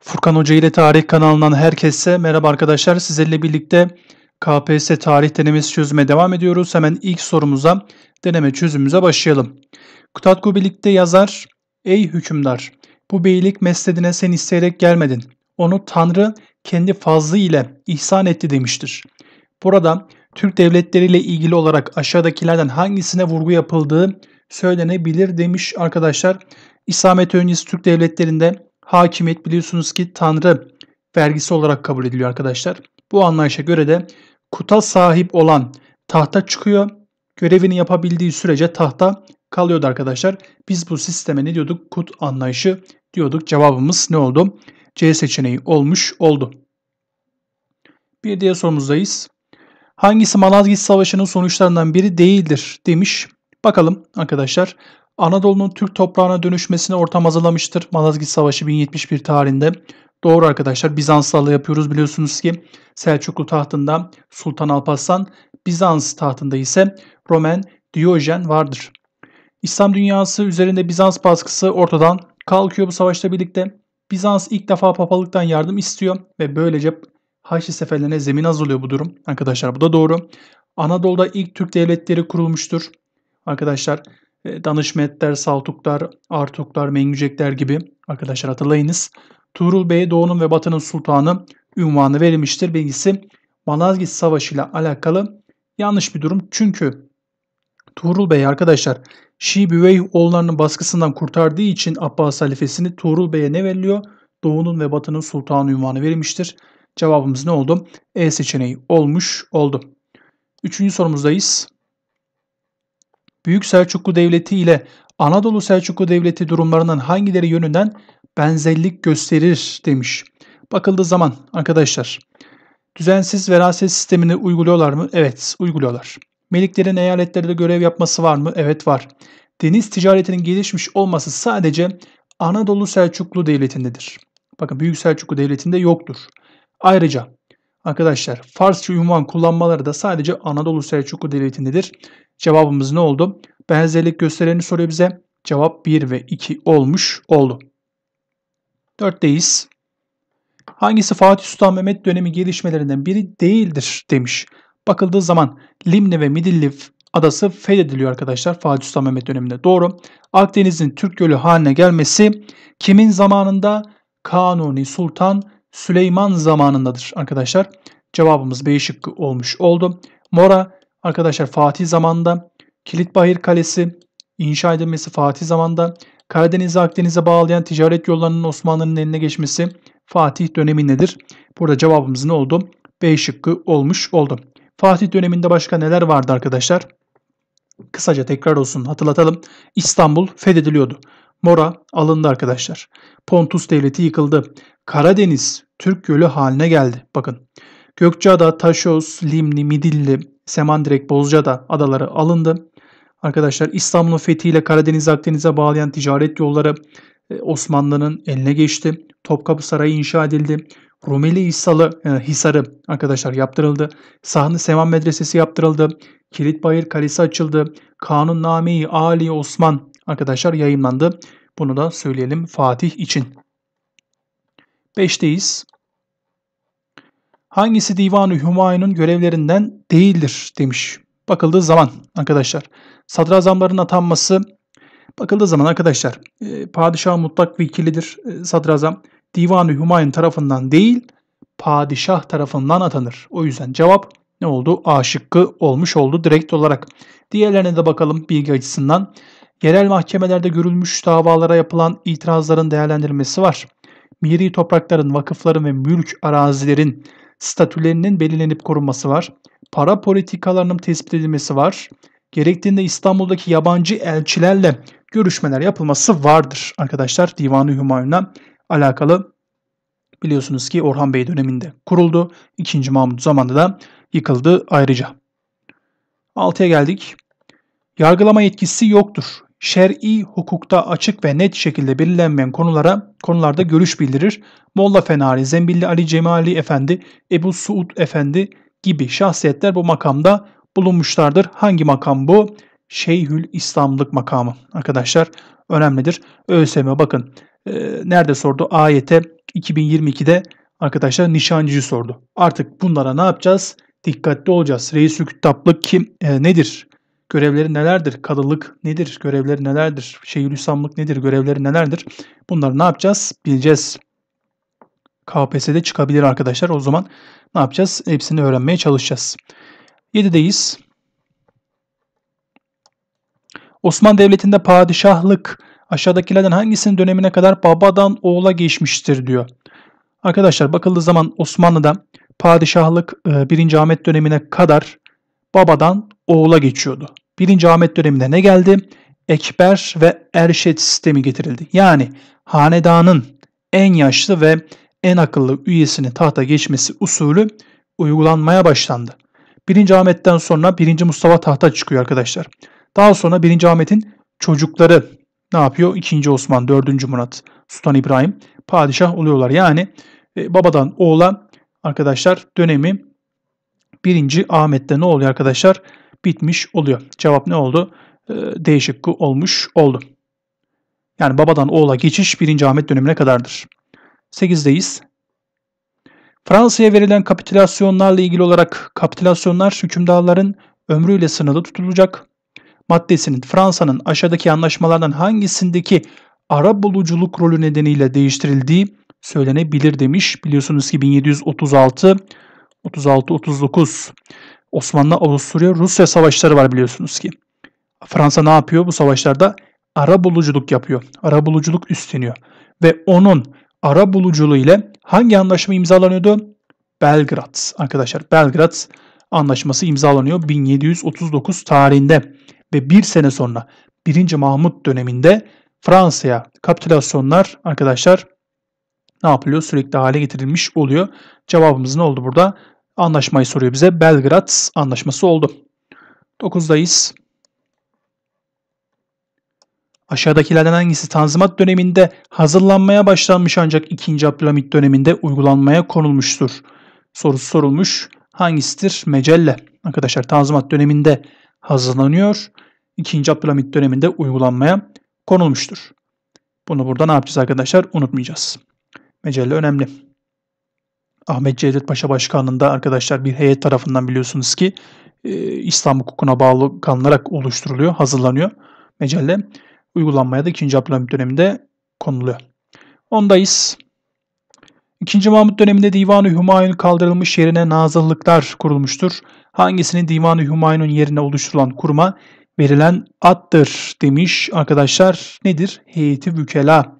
Furkan Hoca ile Tarih kanalından herkese merhaba arkadaşlar. Sizlerle birlikte KPSS tarih denemesi çözüme devam ediyoruz. Hemen ilk sorumuza, deneme çözümümüze başlayalım. Kutadgu Bilig'de yazar: Ey hükümdar, bu beylik mesledine sen isteyerek gelmedin. Onu Tanrı kendi fazlı ile ihsan etti demiştir. Burada Türk devletleriyle ilgili olarak aşağıdakilerden hangisine vurgu yapıldığı söylenebilir demiş arkadaşlar. İslamiyet öncesi Türk devletlerinde hakimiyet biliyorsunuz ki Tanrı vergisi olarak kabul ediliyor arkadaşlar. Bu anlayışa göre de kuta sahip olan tahta çıkıyor. Görevini yapabildiği sürece tahta kalıyordu arkadaşlar. Biz bu sisteme ne diyorduk? Kut anlayışı diyorduk. Cevabımız ne oldu? C seçeneği olmuş oldu. Bir diğer sorumuzdayız. Hangisi Malazgirt Savaşı'nın sonuçlarından biri değildir demiş. Bakalım arkadaşlar. Anadolu'nun Türk toprağına dönüşmesine ortam hazırlamıştır. Malazgirt Savaşı 1071 tarihinde. Doğru arkadaşlar, Bizanslarla yapıyoruz biliyorsunuz ki. Selçuklu tahtında Sultan Alparslan, Bizans tahtında ise Roman Diyojen vardır. İslam dünyası üzerinde Bizans baskısı ortadan kalkıyor bu savaşla birlikte. Bizans ilk defa papalıktan yardım istiyor ve böylece Haçlı seferlerine zemin hazırlıyor bu durum. Arkadaşlar bu da doğru. Anadolu'da ilk Türk devletleri kurulmuştur. Arkadaşlar Danışmetler, Saltuklar, Artuklar, Mengücekler gibi arkadaşlar hatırlayınız. Tuğrul Bey Doğu'nun ve Batı'nın sultanı unvanı verilmiştir. Bilgisi Malazgirt Savaşı ile alakalı yanlış bir durum. Çünkü Tuğrul Bey arkadaşlar Şii Büveyh oğullarının baskısından kurtardığı için Abbas halifesini Tuğrul Bey'e ne veriliyor? Doğu'nun ve Batı'nın sultanı unvanı verilmiştir. Cevabımız ne oldu? E seçeneği olmuş oldu. Üçüncü sorumuzdayız. Büyük Selçuklu Devleti ile Anadolu Selçuklu Devleti durumlarının hangileri yönünden benzerlik gösterir demiş. Bakıldığı zaman arkadaşlar düzensiz veraset sistemini uyguluyorlar mı? Evet, uyguluyorlar. Meliklerin eyaletlerde görev yapması var mı? Evet, var. Deniz ticaretinin gelişmiş olması sadece Anadolu Selçuklu Devleti'ndedir. Bakın Büyük Selçuklu Devleti'nde yoktur. Ayrıca arkadaşlar Farsça unvan kullanmaları da sadece Anadolu Selçuklu Devleti'ndedir. Cevabımız ne oldu? Benzerlik göstereni soruyor bize. Cevap 1 ve 2 olmuş oldu. 4'teyiz. Hangisi Fatih Sultan Mehmet dönemi gelişmelerinden biri değildir demiş. Bakıldığı zaman Limne ve Midilli adası fethediliyor arkadaşlar Fatih Sultan Mehmet döneminde. Doğru. Akdeniz'in Türk Gölü haline gelmesi kimin zamanında? Kanuni Sultan Süleyman zamanındadır arkadaşlar. Cevabımız B şıkkı olmuş oldu. Mora arkadaşlar Fatih zamanında. Kilitbahir Kalesi inşa edilmesi Fatih zamanında. Karadeniz'i Akdeniz'e bağlayan ticaret yollarının Osmanlı'nın eline geçmesi Fatih dönemindedir. Burada cevabımız ne oldu? B şıkkı olmuş oldu. Fatih döneminde başka neler vardı arkadaşlar? Kısaca tekrar olsun hatırlatalım. İstanbul fethediliyordu. Mora alındı arkadaşlar. Pontus Devleti yıkıldı. Karadeniz Türk Gölü haline geldi. Bakın Gökçeada, Taşoz, Limni, Midilli, Semandirek, Bozcaada adaları alındı. Arkadaşlar İstanbul'un fethiyle Karadeniz Akdeniz'e bağlayan ticaret yolları Osmanlı'nın eline geçti. Topkapı Sarayı inşa edildi. Rumeli Hisarı arkadaşlar yaptırıldı. Sahni Sevan Medresesi yaptırıldı. Kilitbahir Kalesi açıldı. Kanunname-i Ali Osman arkadaşlar yayımlandı. Bunu da söyleyelim Fatih için. 5'teyiz. Hangisi Divan-ı Hümayun'un görevlerinden değildir demiş. Bakıldığı zaman arkadaşlar sadrazamların atanması. Bakıldığı zaman arkadaşlar padişah mutlak vekilidir. Sadrazam Divan-ı Hümayun tarafından değil padişah tarafından atanır. O yüzden cevap ne oldu? A şıkkı olmuş oldu direkt olarak. Diğerlerine de bakalım bilgi açısından. Yerel mahkemelerde görülmüş davalara yapılan itirazların değerlendirilmesi var. Miri toprakların, vakıfların ve mülk arazilerin statülerinin belirlenip korunması var. Para politikalarının tespit edilmesi var. Gerektiğinde İstanbul'daki yabancı elçilerle görüşmeler yapılması vardır arkadaşlar. Divan-ı Hümayun'la alakalı biliyorsunuz ki Orhan Bey döneminde kuruldu. 2. Mahmut zamanında da yıkıldı ayrıca. 6'ya geldik. Yargılama yetkisi yoktur. Şer'i hukukta açık ve net şekilde belirlenmeyen konularda görüş bildirir. Molla Fenari, Zembilli Ali Cemali Efendi, Ebu Suud Efendi gibi şahsiyetler bu makamda bulunmuşlardır. Hangi makam bu? Şeyhül İslamlık makamı. Arkadaşlar önemlidir. ÖSYM bakın nerede sordu? Ayete 2022'de arkadaşlar nişancıyı sordu. Artık bunlara ne yapacağız? Dikkatli olacağız. Reisül Kütaplık kim? Nedir? Görevleri nelerdir? Kadılık nedir? Görevleri nelerdir? Şeyhül İslamlık nedir? Görevleri nelerdir? Bunları ne yapacağız? Bileceğiz. KPSS'de çıkabilir arkadaşlar. O zaman ne yapacağız? Hepsini öğrenmeye çalışacağız. 7'deyiz. Osmanlı Devleti'nde padişahlık aşağıdakilerden hangisinin dönemine kadar babadan oğula geçmiştir diyor. Arkadaşlar bakıldığı zaman Osmanlı'da padişahlık 1. Ahmet dönemine kadar babadan oğula geçiyordu. 1. Ahmet döneminde ne geldi? Ekber ve erşet sistemi getirildi. Yani hanedanın en yaşlı ve en akıllı üyesinin tahta geçmesi usulü uygulanmaya başlandı. 1. Ahmet'ten sonra 1. Mustafa tahta çıkıyor arkadaşlar. Daha sonra 1. Ahmet'in çocukları ne yapıyor? 2. Osman, 4. Murat, Sultan İbrahim padişah oluyorlar. Yani babadan oğula arkadaşlar dönemi 1. Ahmet'te ne oluyor arkadaşlar? Bitmiş oluyor. Cevap ne oldu? D şıkkı olmuş oldu. Yani babadan oğula geçiş 1. Ahmet dönemine kadardır. 8'deyiz. Fransa'ya verilen kapitülasyonlarla ilgili olarak kapitülasyonlar hükümdarların ömrüyle sınırlı tutulacak maddesinin Fransa'nın aşağıdaki anlaşmalardan hangisindeki arabuluculuk rolü nedeniyle değiştirildiği söylenebilir demiş. Biliyorsunuz ki 1736, 36-39 Osmanlı-Avusturya-Rusya savaşları var biliyorsunuz ki. Fransa ne yapıyor bu savaşlarda? Arabuluculuk yapıyor. Arabuluculuk üstleniyor. Ve onun arabuluculuğu ile hangi anlaşma imzalanıyordu? Belgrad arkadaşlar. Belgrad Antlaşması imzalanıyor 1739 tarihinde ve bir sene sonra 1. Mahmut döneminde Fransa'ya kapitülasyonlar arkadaşlar ne yapılıyor? Sürekli hale getirilmiş oluyor. Cevabımız ne oldu burada? Anlaşmayı soruyor bize. Belgrad Antlaşması oldu. 9'dayız. Aşağıdakilerden hangisi Tanzimat döneminde hazırlanmaya başlanmış ancak 2. Abdülhamit döneminde uygulanmaya konulmuştur? Sorusu sorulmuş. Hangisidir? Mecelle. Arkadaşlar Tanzimat döneminde hazırlanıyor. 2. Abdülhamit döneminde uygulanmaya konulmuştur. Bunu burada ne yapacağız arkadaşlar? Unutmayacağız. Mecelle önemli. Ahmet Cevdet Paşa Başkanlığı'nda arkadaşlar bir heyet tarafından biliyorsunuz ki İslam hukukuna bağlı kalınarak oluşturuluyor, hazırlanıyor. Mecelle uygulanmaya da 2. Abdülhamit döneminde konuluyor. 10'dayız. 2. Mahmut döneminde Divan-ı Hümayun kaldırılmış yerine nazırlıklar kurulmuştur. Hangisinin Divan-ı Hümayun'un yerine oluşturulan kuruma verilen addır demiş arkadaşlar. Nedir? Heyeti Vükela.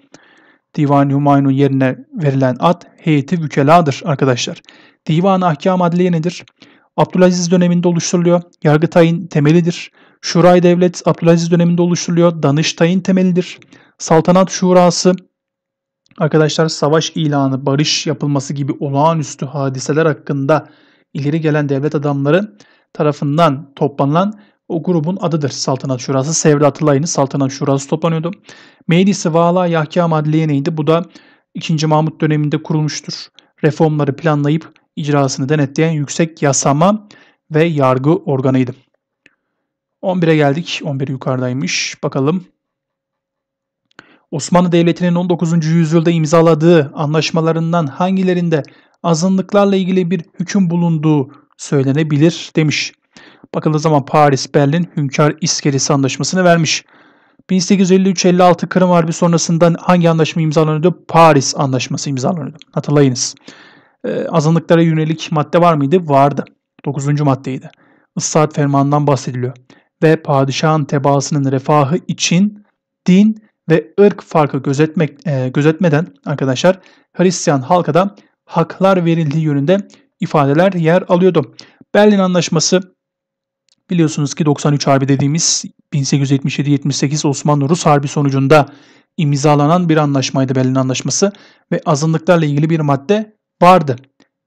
Divan-ı Hümayun'un yerine verilen ad Heyeti Vükela'dır arkadaşlar. Divan-ı Ahkam Adliye nedir? Abdülaziz döneminde oluşturuluyor. Yargıtay'ın temelidir. Şura-i Devlet Abdülaziz döneminde oluşturuluyor. Danıştay'ın temelidir. Saltanat Şurası arkadaşlar savaş ilanı, barış yapılması gibi olağanüstü hadiseler hakkında ileri gelen devlet adamları tarafından toplanılan o grubun adıdır. Saltanat Şurası. Sevr hatırlayın, Saltanat Şurası toplanıyordu. Meclis-i Vala-i Ahkam Adliye neydi? Bu da 2. Mahmut döneminde kurulmuştur. Reformları planlayıp icrasını denetleyen yüksek yasama ve yargı organıydı. 11'e geldik. 11 yukarıdaymış. Bakalım. Osmanlı Devleti'nin 19. yüzyılda imzaladığı anlaşmalarından hangilerinde azınlıklarla ilgili bir hüküm bulunduğu söylenebilir demiş. Bakıldığı zaman Paris, Berlin, Hünkar İskelesi Antlaşması'nı vermiş. 1853-56 Kırım Harbi sonrasında hangi antlaşma imzalanıyordu? Paris Antlaşması imzalanıyordu. Hatırlayınız. Azınlıklara yönelik madde var mıydı? Vardı. 9. maddeydi. Islahat Fermanı'ndan bahsediliyor. Ve padişahın tebaasının refahı için din ve ırk farkı gözetmeden arkadaşlar Hristiyan halka da haklar verildiği yönünde ifadeler yer alıyordu. Berlin Antlaşması biliyorsunuz ki 93 Harbi dediğimiz 1877-78 Osmanlı-Rus Harbi sonucunda imzalanan bir anlaşmaydı Berlin Antlaşması ve azınlıklarla ilgili bir madde vardı.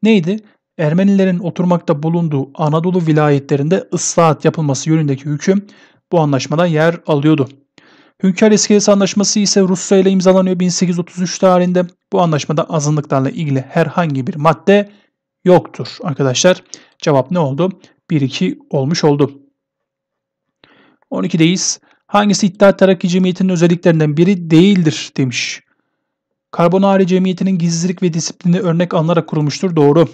Neydi? Ermenilerin oturmakta bulunduğu Anadolu vilayetlerinde ıslahat yapılması yönündeki hüküm bu anlaşmada yer alıyordu. Hünkar İskelesi Antlaşması ise Rusya ile imzalanıyor 1833 tarihinde. Bu anlaşmada azınlıklarla ilgili herhangi bir madde yoktur arkadaşlar. Cevap ne oldu? 1-2 olmuş oldu. 12'deyiz. Hangisi İttihat Terakki Cemiyeti'nin özelliklerinden biri değildir demiş. Karbonari Cemiyeti'nin gizlilik ve disiplini örnek alınarak kurulmuştur. Doğru.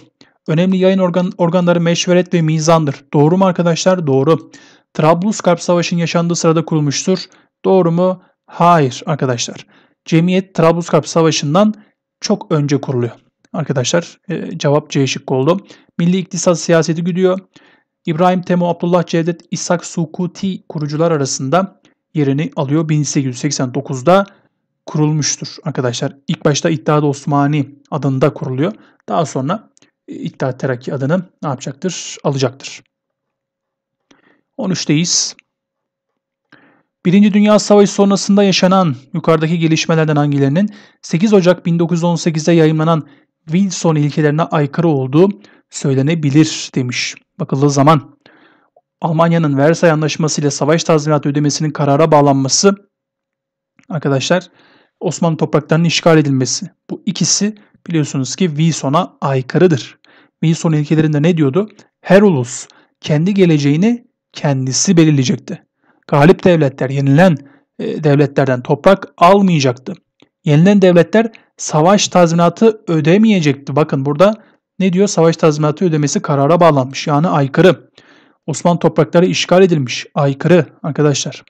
Önemli yayın organları meşveret ve mizandır. Doğru mu arkadaşlar? Doğru. Trablusgarp Savaşı'nın yaşandığı sırada kurulmuştur. Doğru mu? Hayır arkadaşlar. Cemiyet Trablusgarp Savaşı'ndan çok önce kuruluyor. Arkadaşlar cevap C şıkkı oldu. Milli iktisat siyaseti güdüyor. İbrahim Temo, Abdullah Cevdet, İshak Sukuti kurucular arasında yerini alıyor. 1889'da kurulmuştur arkadaşlar. İlk başta İttihat-ı Osmani adında kuruluyor. Daha sonra İttihat Terakki adını ne yapacaktır? Alacaktır. 13'teyiz. Birinci Dünya Savaşı sonrasında yaşanan yukarıdaki gelişmelerden hangilerinin 8 Ocak 1918'de yayımlanan Wilson ilkelerine aykırı olduğu söylenebilir demiş. Bakıldığı zaman Almanya'nın Versay Antlaşması ile savaş tazminatı ödemesinin karara bağlanması, arkadaşlar Osmanlı topraklarının işgal edilmesi. Bu ikisi biliyorsunuz ki Wilson'a aykırıdır. Wilson ilkelerinde ne diyordu? Her ulus kendi geleceğini kendisi belirleyecekti. Galip devletler yenilen devletlerden toprak almayacaktı. Yenilen devletler savaş tazminatı ödemeyecekti. Bakın burada ne diyor? Savaş tazminatı ödemesi karara bağlanmış. Yani aykırı. Osmanlı toprakları işgal edilmiş. Aykırı arkadaşlar.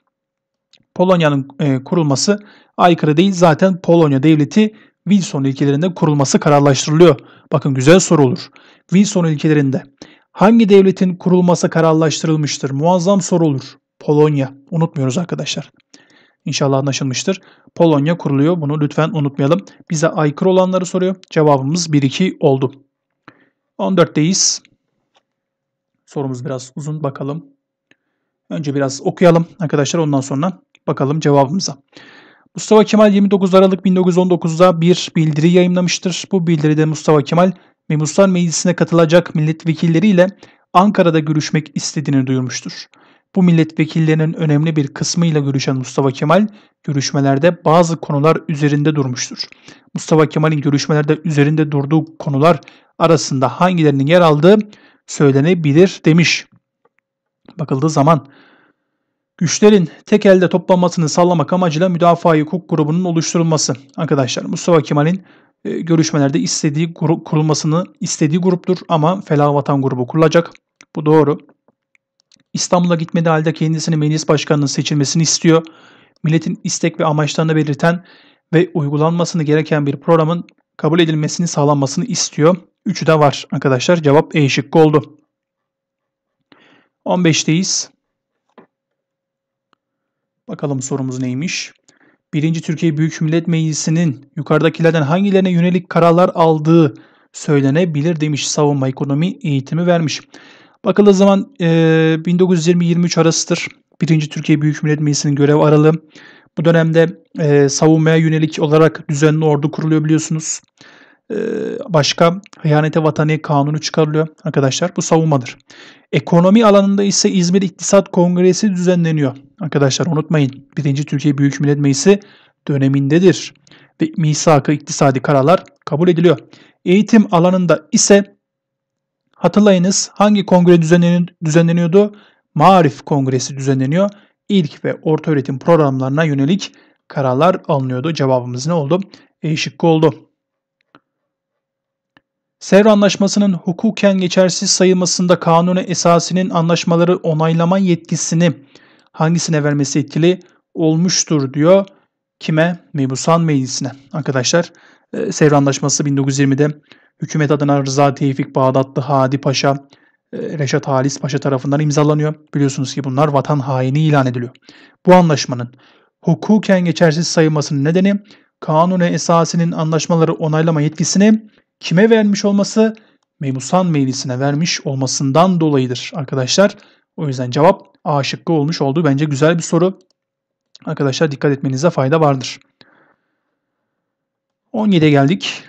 Polonya'nın kurulması aykırı değil. Zaten Polonya devleti Wilson ilkelerinde kurulması kararlaştırılıyor. Bakın güzel soru olur. Wilson ilkelerinde hangi devletin kurulması kararlaştırılmıştır? Muazzam soru olur. Polonya. Unutmuyoruz arkadaşlar. İnşallah anlaşılmıştır. Polonya kuruluyor. Bunu lütfen unutmayalım. Bize aykırı olanları soruyor. Cevabımız 1-2 oldu. 14'teyiz. Sorumuz biraz uzun. Bakalım. Önce biraz okuyalım arkadaşlar. Ondan sonra bakalım cevabımıza. Mustafa Kemal 29 Aralık 1919'da bir bildiri yayımlamıştır. Bu bildiride Mustafa Kemal Memuslar Meclisi'ne katılacak milletvekilleriyle Ankara'da görüşmek istediğini duyurmuştur. Bu milletvekillerinin önemli bir kısmıyla görüşen Mustafa Kemal görüşmelerde bazı konular üzerinde durmuştur. Mustafa Kemal'in görüşmelerde üzerinde durduğu konular arasında hangilerinin yer aldığı söylenebilir demiş. Bakıldığı zaman güçlerin tek elde toplanmasını sağlamak amacıyla müdafaa-i hukuk grubunun oluşturulması. Arkadaşlar Mustafa Kemal'in görüşmelerde kurulmasını istediği gruptur ama Felah Vatan grubu kurulacak. Bu doğru. İstanbul'a gitmediği halde kendisini meclis başkanının seçilmesini istiyor. Milletin istek ve amaçlarını belirten ve uygulanmasını gereken bir programın kabul edilmesini sağlanmasını istiyor. Üçü de var arkadaşlar. Cevap E şıkkı oldu. 15'teyiz. Bakalım sorumuz neymiş? 1. Türkiye Büyük Millet Meclisi'nin yukarıdakilerden hangilerine yönelik kararlar aldığı söylenebilir demiş. Savunma, ekonomi, eğitimi vermiş. Bakıldığı zaman 1920-23 arasıdır. 1. Türkiye Büyük Millet Meclisi'nin görev aralığı. Bu dönemde savunmaya yönelik olarak düzenli ordu kuruluyor biliyorsunuz. Başka hıyanete vatani kanunu çıkarılıyor arkadaşlar. Bu savunmadır. Ekonomi alanında ise İzmir İktisat Kongresi düzenleniyor. Arkadaşlar unutmayın 1. Türkiye Büyük Millet Meclisi dönemindedir. Ve misak-ı iktisadi kararlar kabul ediliyor. Eğitim alanında ise hatırlayınız hangi kongre düzenleniyordu? Maarif Kongresi düzenleniyor. İlk ve orta öğretim programlarına yönelik kararlar alınıyordu. Cevabımız ne oldu? E şıkkı oldu. Sevr Antlaşması'nın hukuken geçersiz sayılmasında kanuni esasının anlaşmaları onaylama yetkisini hangisine vermesi etkili olmuştur diyor. Kime? Mebusan Meclisi'ne. Arkadaşlar Sevr Antlaşması 1920'de hükümet adına Rıza Tevfik Bağdatlı, Hadi Paşa, Reşat Halis Paşa tarafından imzalanıyor. Biliyorsunuz ki bunlar vatan haini ilan ediliyor. Bu anlaşmanın hukuken geçersiz sayılmasının nedeni kanuni esasının anlaşmaları onaylama yetkisini kime vermiş olması? Memusan Meclisi'ne vermiş olmasından dolayıdır arkadaşlar. O yüzden cevap A şıkkı olmuş oldu. Bence güzel bir soru. Arkadaşlar dikkat etmenize fayda vardır. 17'ye geldik.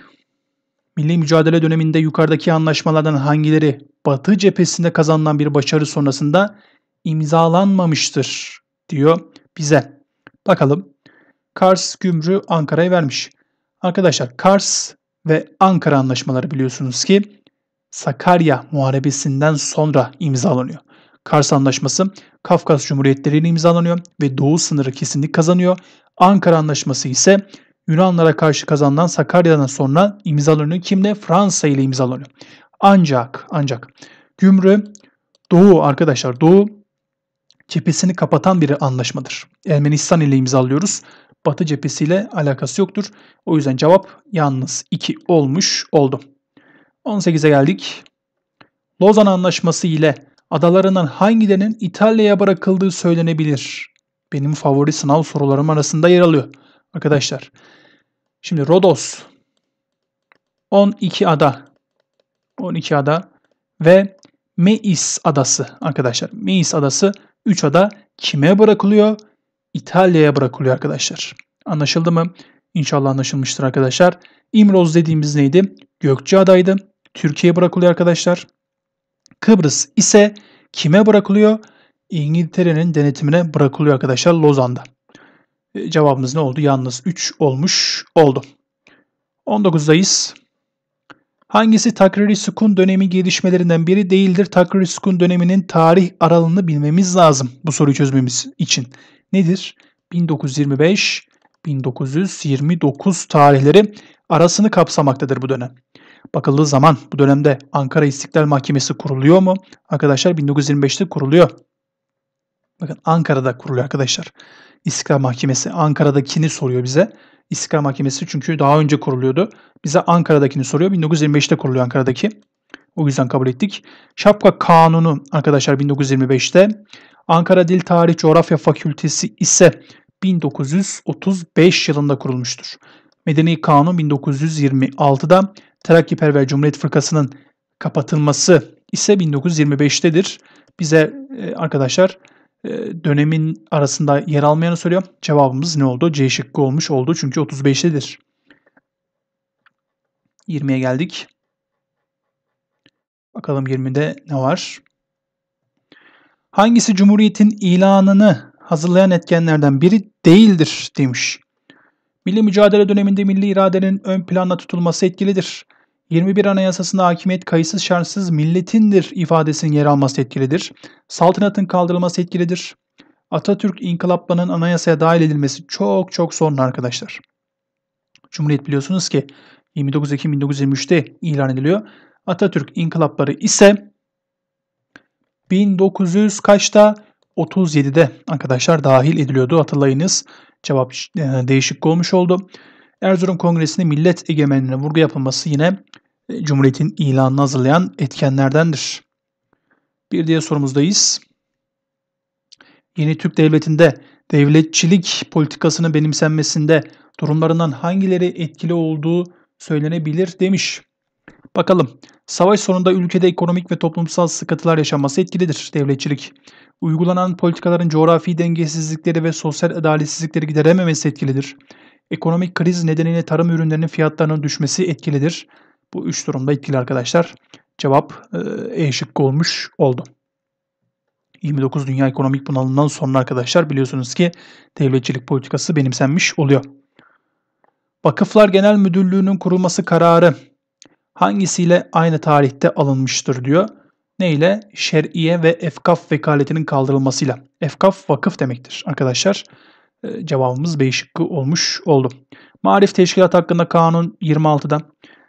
Milli mücadele döneminde yukarıdaki anlaşmalardan hangileri Batı cephesinde kazanılan bir başarı sonrasında imzalanmamıştır diyor bize. Bakalım. Kars, Gümrü, Ankara'ya vermiş. Arkadaşlar Kars ve Ankara anlaşmaları biliyorsunuz ki Sakarya Muharebesi'nden sonra imzalanıyor. Kars Antlaşması Kafkas Cumhuriyetleri ile imzalanıyor ve Doğu sınırı kesinlik kazanıyor. Ankara Antlaşması ise Yunanlara karşı kazanılan Sakarya'dan sonra imzalanıyor. Kimle? Fransa ile imzalanıyor. Ancak Gümrü Doğu arkadaşlar, Doğu cephesini kapatan bir anlaşmadır. Ermenistan ile imzalıyoruz. Batı cephesiyle alakası yoktur. O yüzden cevap yalnız 2 olmuş oldu. 18'e geldik. Lozan Antlaşması ile adalarından hangilerinin İtalya'ya bırakıldığı söylenebilir? Benim favori sınav sorularım arasında yer alıyor arkadaşlar. Şimdi Rodos, 12 ada ve Meis adası arkadaşlar. Meis adası 3 ada kime bırakılıyor? İtalya'ya bırakılıyor arkadaşlar. Anlaşıldı mı? İnşallah anlaşılmıştır arkadaşlar. İmroz dediğimiz neydi? Gökçeada'ydı. Türkiye'ye bırakılıyor arkadaşlar. Kıbrıs ise kime bırakılıyor? İngiltere'nin denetimine bırakılıyor arkadaşlar, Lozan'da. Cevabımız ne oldu? Yalnız 3 olmuş oldu. 19'dayız. Hangisi Takriri Sükun dönemi gelişmelerinden biri değildir? Takriri Sükun döneminin tarih aralığını bilmemiz lazım bu soruyu çözmemiz için. Nedir? 1925-1929 tarihleri arasını kapsamaktadır bu dönem. Bakıldığı zaman bu dönemde Ankara İstiklal Mahkemesi kuruluyor mu? Arkadaşlar 1925'te kuruluyor. Bakın Ankara'da kuruluyor arkadaşlar. İstiklal Mahkemesi Ankara'dakini soruyor bize. İstiklal Mahkemesi çünkü daha önce kuruluyordu. Bize Ankara'dakini soruyor. 1925'te kuruluyor Ankara'daki. O yüzden kabul ettik. Şapka Kanunu arkadaşlar 1925'te. Ankara Dil Tarih Coğrafya Fakültesi ise 1935 yılında kurulmuştur. Medeni Kanun 1926'da. Terakkiperver Cumhuriyet Fırkası'nın kapatılması ise 1925'tedir. Bize arkadaşlar dönemin arasında yer almayanı söylüyor. Cevabımız ne oldu? C şıkkı olmuş oldu çünkü 35'tedir. 20'ye geldik. Bakalım 20'de ne var? Hangisi Cumhuriyet'in ilanını hazırlayan etkenlerden biri değildir demiş. Milli mücadele döneminde milli iradenin ön planda tutulması etkilidir. 21 Anayasası'nda hakimiyet kayıtsız şartsız milletindir ifadesinin yer alması etkilidir. Saltanatın kaldırılması etkilidir. Atatürk İnkılaplarının anayasaya dahil edilmesi çok sonra arkadaşlar. Cumhuriyet biliyorsunuz ki 29 Ekim 1923'te ilan ediliyor. Atatürk İnkılapları ise 1937'de arkadaşlar dahil ediliyordu, hatırlayınız. Cevap değişik olmuş oldu. Erzurum Kongresi'nde millet egemenliğine vurgu yapılması yine Cumhuriyet'in ilanını hazırlayan etkenlerdendir. Bir diğer sorumuzdayız. Yeni Türk Devleti'nde devletçilik politikasının benimsenmesinde durumlarından hangileri etkili olduğu söylenebilir demiş. Bakalım. Savaş sonunda ülkede ekonomik ve toplumsal sıkıntılar yaşanması etkilidir devletçilik. Uygulanan politikaların coğrafi dengesizlikleri ve sosyal adaletsizlikleri giderememesi etkilidir. Ekonomik kriz nedeniyle tarım ürünlerinin fiyatlarının düşmesi etkilidir. Bu 3 durumda etkili arkadaşlar. Cevap E şıkkı olmuş oldu. 29 Dünya Ekonomik Bunalımından sonra arkadaşlar biliyorsunuz ki devletçilik politikası benimsenmiş oluyor. Vakıflar Genel Müdürlüğü'nün kurulması kararı hangisiyle aynı tarihte alınmıştır diyor. Ne ile? Şer'iye ve efkaf vekaletinin kaldırılmasıyla. Efkaf vakıf demektir arkadaşlar. Cevabımız B şıkkı olmuş oldu. Maarif Teşkilatı hakkında kanun 26'da.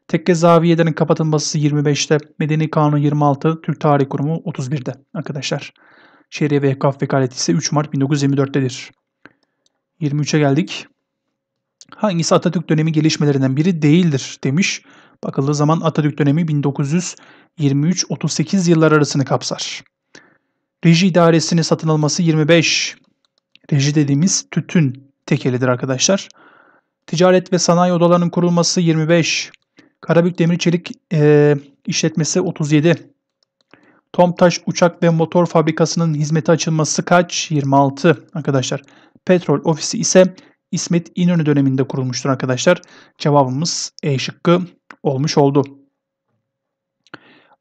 Tekke zaviyelerin kapatılması 25'te. Medeni Kanun 26. Türk Tarih Kurumu 31'de arkadaşlar. Şer'iye ve efkaf vekaleti ise 3 Mart 1924'tedir. 23'e geldik. Hangisi Atatürk dönemi gelişmelerinden biri değildir demiş. Bakıldığı zaman Atatürk dönemi 1923-38 yıllar arasını kapsar. Reji idaresinin satın alması 25. Reji dediğimiz tütün tekelidir arkadaşlar. Ticaret ve sanayi odalarının kurulması 25. Karabük Demir Çelik işletmesi 37. Tomtaş Uçak ve Motor Fabrikası'nın hizmete açılması kaç? 26 arkadaşlar. Petrol ofisi ise İsmet İnönü döneminde kurulmuştur arkadaşlar. Cevabımız E şıkkı olmuş oldu.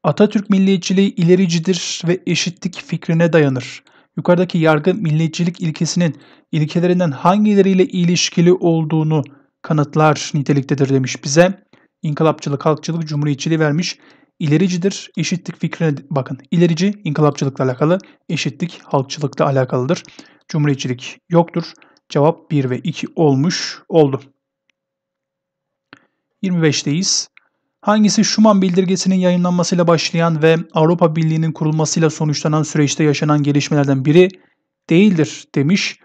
Atatürk milliyetçiliği ilericidir ve eşitlik fikrine dayanır. Yukarıdaki yargı milliyetçilik ilkesinin ilkelerinden hangileriyle ilişkili olduğunu kanıtlar niteliktedir demiş bize. İnkılapçılık, halkçılık, cumhuriyetçiliği vermiş. İlericidir, eşitlik fikrine bakın. İlerici inkılapçılıkla alakalı, eşitlik halkçılıkla alakalıdır. Cumhuriyetçilik yoktur. Cevap 1 ve 2 olmuş oldu. 25'teyiz. Hangisi Schuman bildirgesinin yayınlanmasıyla başlayan ve Avrupa Birliği'nin kurulmasıyla sonuçlanan süreçte yaşanan gelişmelerden biri değildir demiş.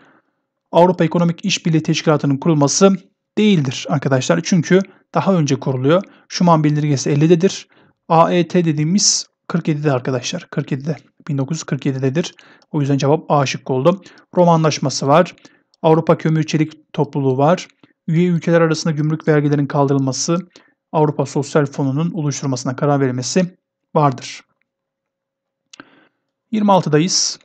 Avrupa Ekonomik İşbirliği Teşkilatı'nın kurulması değildir arkadaşlar. Çünkü daha önce kuruluyor. Schuman bildirgesi 50'dedir. AET dediğimiz 47'de arkadaşlar. 47'de. 1947'dedir. O yüzden cevap A şıkkı oldu. Roma Antlaşması var. Avrupa Kömür Çelik Topluluğu var. Üye ülkeler arasında gümrük vergilerinin kaldırılması, Avrupa Sosyal Fonu'nun oluşturulmasına karar verilmesi vardır. 26'dayız.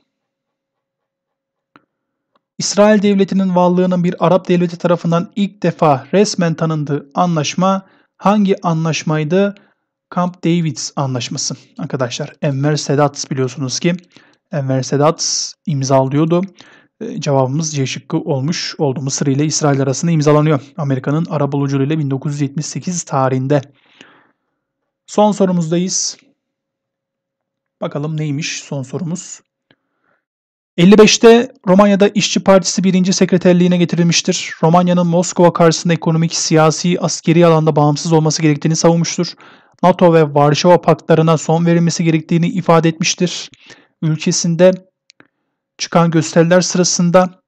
İsrail Devleti'nin varlığının bir Arap devleti tarafından ilk defa resmen tanındığı anlaşma hangi anlaşmaydı? Camp David Anlaşması. Arkadaşlar Enver Sedat, biliyorsunuz ki Enver Sedat imzalıyordu. Cevabımız C şıkkı olmuş oldu. Mısır ile İsrail arasında imzalanıyor. Amerika'nın ara buluculuğuyla 1978 tarihinde. Son sorumuzdayız. Bakalım neymiş son sorumuz. 55'te Romanya'da İşçi Partisi 1. Sekreterliğine getirilmiştir. Romanya'nın Moskova karşısında ekonomik, siyasi, askeri alanda bağımsız olması gerektiğini savunmuştur. NATO ve Varşova paktlarına son verilmesi gerektiğini ifade etmiştir. Ülkesinde çıkan gösteriler sırasında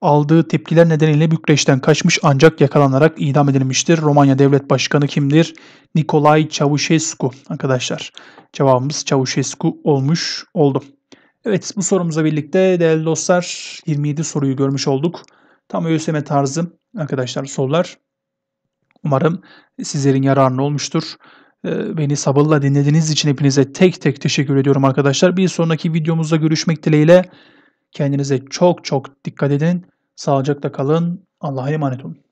aldığı tepkiler nedeniyle Bükreş'ten kaçmış ancak yakalanarak idam edilmiştir. Romanya Devlet Başkanı kimdir? Nikolay Çavuşescu arkadaşlar. Cevabımız Çavuşescu olmuş oldu. Evet, bu sorumuzla birlikte değerli dostlar 27 soruyu görmüş olduk. Tam ÖSYM tarzı arkadaşlar sorular. Umarım sizlerin yararına olmuştur. Beni sabırla dinlediğiniz için hepinize tek tek teşekkür ediyorum arkadaşlar. Bir sonraki videomuzda görüşmek dileğiyle. Kendinize çok çok dikkat edin. Sağlıcakla kalın. Allah'a emanet olun.